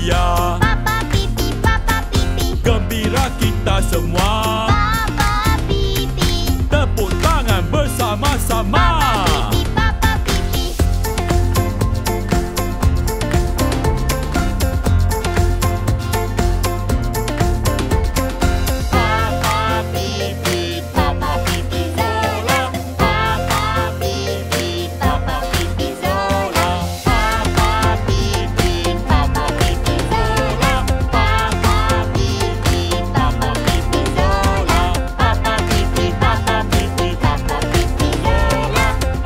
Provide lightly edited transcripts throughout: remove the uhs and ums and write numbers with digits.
gembira. Papa Pipi, gembira kita semua. Papa Pipi, tepuk tangan bersama-sama. Papa Pipi, Papa Pipi, Papa Pipi Zola. Papa Pipi, Papa Pipi Zola. Papa Pipi, Papa Pipi Zola. Papa Pipi, Papa Pipi Zola. Papa Pipi, Papa Pipi, Papa Pipi Zola. Papa Pipi, Papa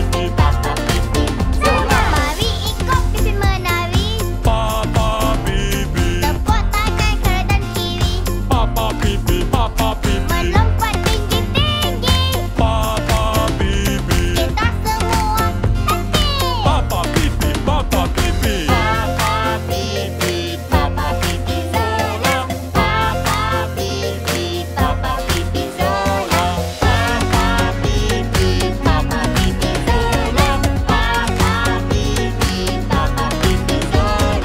Pipi, Papa Pipi Zola. Mari ikut pipi menari. Papa Pipi, tepuk tangan kanan dan kiri. Papa Pipi, Papa Pipi, melompat tinggi-tinggi. Papa Pipi, kita semua happy. Papa Pipi, Papa Pipi. Papa Pipi, Papa Pipi Zola. Papa Pipi, Papa Pipi Zola. Papa Pipi, Papa Pipi Zola. Papa Pipi, Papa Pipi Zola. Papa Pipi, Papa Pipi, Papa Pipi Zola. Papa Pipi, Papa Pipi, Papa Pipi Zola.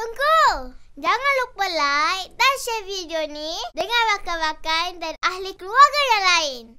Tunggu! Jangan lupa like dan share video ni dengan rakan-rakan dan ahli keluarga yang lain.